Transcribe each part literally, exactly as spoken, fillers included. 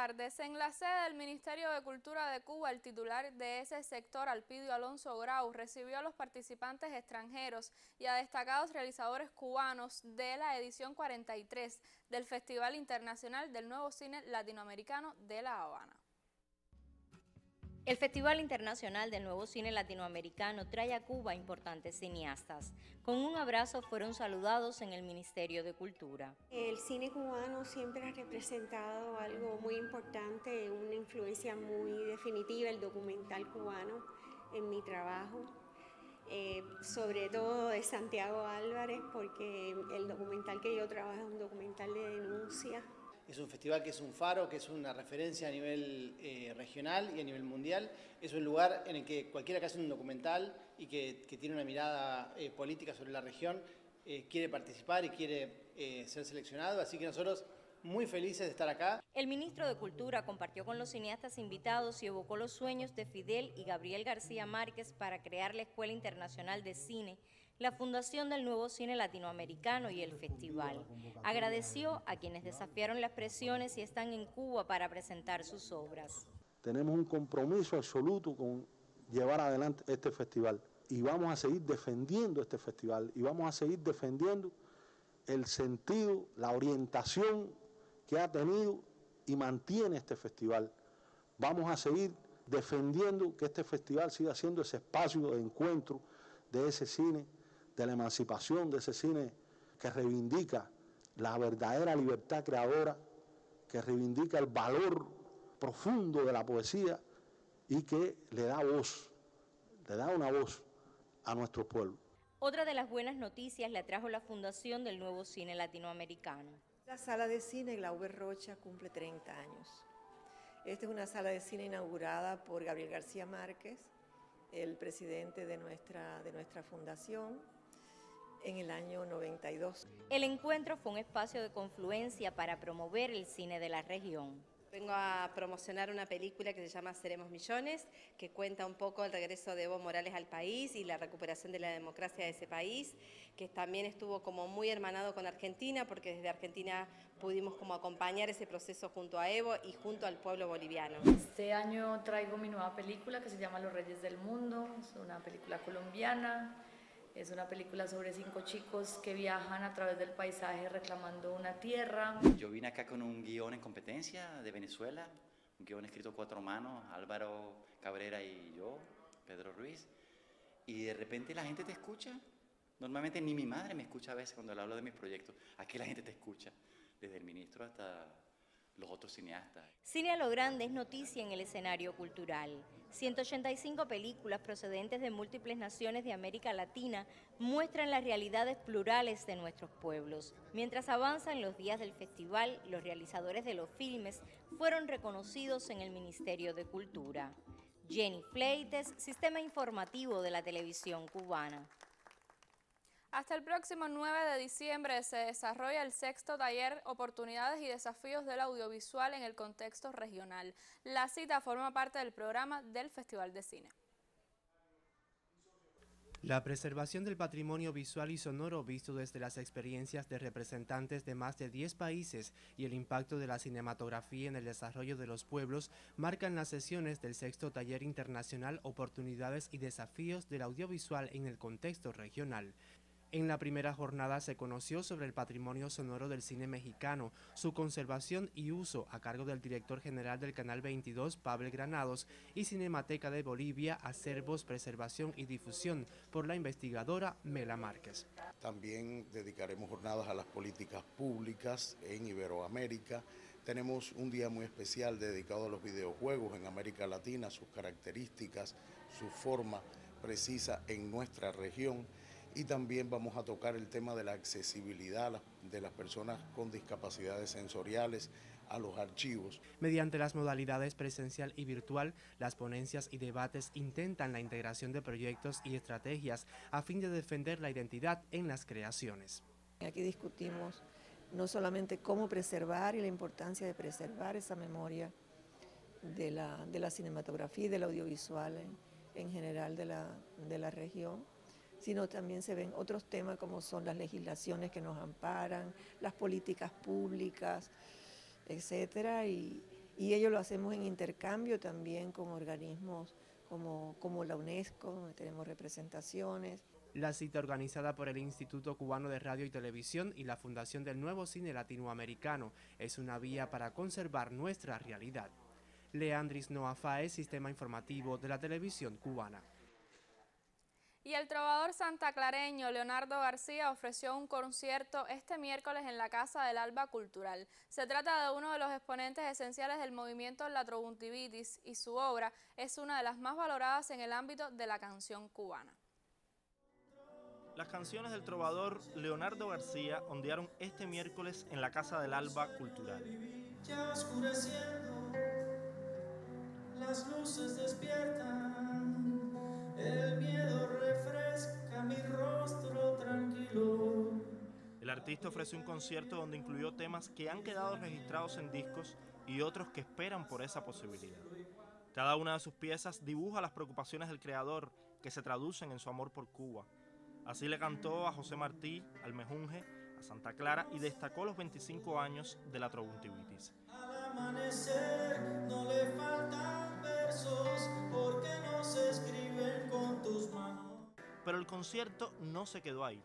tardes, en la sede del Ministerio de Cultura de Cuba, el titular de ese sector, Alpidio Alonso Grau, recibió a los participantes extranjeros y a destacados realizadores cubanos de la edición cuarenta y tres del Festival Internacional del Nuevo Cine Latinoamericano de La Habana. El Festival Internacional del Nuevo Cine Latinoamericano trae a Cuba importantes cineastas. Con un abrazo fueron saludados en el Ministerio de Cultura. El cine cubano siempre ha representado algo muy importante, una influencia muy definitiva, el documental cubano en mi trabajo. Eh, sobre todo de Santiago Álvarez, porque el documental que yo trabajo es un documental de denuncia. Es un festival que es un faro, que es una referencia a nivel eh, regional y a nivel mundial. Es un lugar en el que cualquiera que hace un documental y que, que tiene una mirada eh, política sobre la región eh, quiere participar y quiere eh, ser seleccionado. Así que nosotros muy felices de estar acá. El ministro de Cultura compartió con los cineastas invitados y evocó los sueños de Fidel y Gabriel García Márquez para crear la Escuela Internacional de Cine, la Fundación del Nuevo Cine Latinoamericano y el Festival. Agradeció a quienes desafiaron las presiones y están en Cuba para presentar sus obras. Tenemos un compromiso absoluto con llevar adelante este festival y vamos a seguir defendiendo este festival y vamos a seguir defendiendo el sentido, la orientación que ha tenido y mantiene este festival. Vamos a seguir defendiendo que este festival siga siendo ese espacio de encuentro de ese cine, de la emancipación de ese cine que reivindica la verdadera libertad creadora, que reivindica el valor profundo de la poesía y que le da voz, le da una voz a nuestro pueblo. Otra de las buenas noticias la trajo la Fundación del Nuevo Cine Latinoamericano. La sala de cine Glauber Rocha cumple treinta años. Esta es una sala de cine inaugurada por Gabriel García Márquez, el presidente de nuestra, de nuestra fundación, en el año noventa y dos. El encuentro fue un espacio de confluencia para promover el cine de la región. Vengo a promocionar una película que se llama Seremos Millones, que cuenta un poco el regreso de Evo Morales al país y la recuperación de la democracia de ese país, que también estuvo como muy hermanado con Argentina, porque desde Argentina pudimos como acompañar ese proceso junto a Evo y junto al pueblo boliviano. Este año traigo mi nueva película que se llama Los Reyes del Mundo, es una película colombiana, es una película sobre cinco chicos que viajan a través del paisaje reclamando una tierra. Yo vine acá con un guión en competencia de Venezuela, un guión escrito cuatro manos, Álvaro Cabrera y yo, Pedro Ruiz, y de repente la gente te escucha. Normalmente ni mi madre me escucha a veces cuando le hablo de mis proyectos. Aquí la gente te escucha, desde el ministro hasta los otros cineastas. Cine a lo grande es noticia en el escenario cultural. ciento ochenta y cinco películas procedentes de múltiples naciones de América Latina muestran las realidades plurales de nuestros pueblos. Mientras avanzan los días del festival, los realizadores de los filmes fueron reconocidos en el Ministerio de Cultura. Jenny Fleites, Sistema Informativo de la Televisión Cubana. Hasta el próximo nueve de diciembre se desarrolla el sexto taller Oportunidades y Desafíos del Audiovisual en el Contexto Regional. La cita forma parte del programa del Festival de Cine. La preservación del patrimonio visual y sonoro visto desde las experiencias de representantes de más de diez países y el impacto de la cinematografía en el desarrollo de los pueblos marcan las sesiones del sexto Taller Internacional Oportunidades y Desafíos del Audiovisual en el Contexto Regional. En la primera jornada se conoció sobre el patrimonio sonoro del cine mexicano, su conservación y uso a cargo del director general del Canal veintidós, Pavel Granados, y Cinemateca de Bolivia, Acervos, Preservación y Difusión, por la investigadora Mela Márquez. También dedicaremos jornadas a las políticas públicas en Iberoamérica. Tenemos un día muy especial dedicado a los videojuegos en América Latina, sus características, su forma precisa en nuestra región. Y también vamos a tocar el tema de la accesibilidad de las personas con discapacidades sensoriales a los archivos. Mediante las modalidades presencial y virtual, las ponencias y debates intentan la integración de proyectos y estrategias a fin de defender la identidad en las creaciones. Aquí discutimos no solamente cómo preservar y la importancia de preservar esa memoria de la, de la cinematografía y del audiovisual en, en general de la, de la región, sino también se ven otros temas como son las legislaciones que nos amparan, las políticas públicas, etcétera, y, y ello lo hacemos en intercambio también con organismos como, como la UNESCO, donde tenemos representaciones. La cita organizada por el Instituto Cubano de Radio y Televisión y la Fundación del Nuevo Cine Latinoamericano es una vía para conservar nuestra realidad. Leandris Noafá es Sistema Informativo de la Televisión Cubana. Y el trovador santaclareño Leonardo García ofreció un concierto este miércoles en la Casa del Alba Cultural. Se trata de uno de los exponentes esenciales del movimiento La Trovuntivitis y su obra es una de las más valoradas en el ámbito de la canción cubana. Las canciones del trovador Leonardo García ondearon este miércoles en la Casa del Alba Cultural. Ya oscureciendo, las luces despiertan. El miedo refresca mi rostro tranquilo. El artista ofreció un concierto donde incluyó temas que han quedado registrados en discos y otros que esperan por esa posibilidad. Cada una de sus piezas dibuja las preocupaciones del creador que se traducen en su amor por Cuba. Así le cantó a José Martí, al Mejunje, a Santa Clara y destacó los veinticinco años de la Trovuntivitis. Al amanecer no le faltan versos porque no se escriben con tus manos. Pero el concierto no se quedó ahí.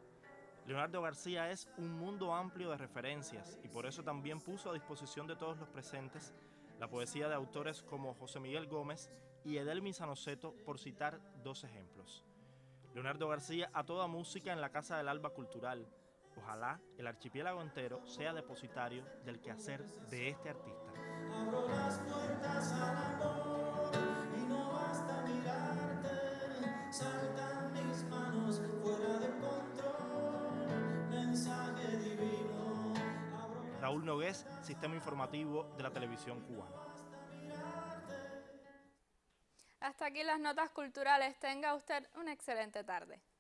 Leonardo García es un mundo amplio de referencias y por eso también puso a disposición de todos los presentes la poesía de autores como José Miguel Gómez y Edel Misanoceto, por citar dos ejemplos. Leonardo García a toda música en la Casa del Alba Cultural. Ojalá el archipiélago entero sea depositario del quehacer de este artista. Abro las puertas al amor y no basta mirarte, saltan mis manos fuera de control, mensaje divino. Raúl Nogués, Sistema Informativo de la Televisión Cubana. Hasta aquí las notas culturales. Tenga usted una excelente tarde.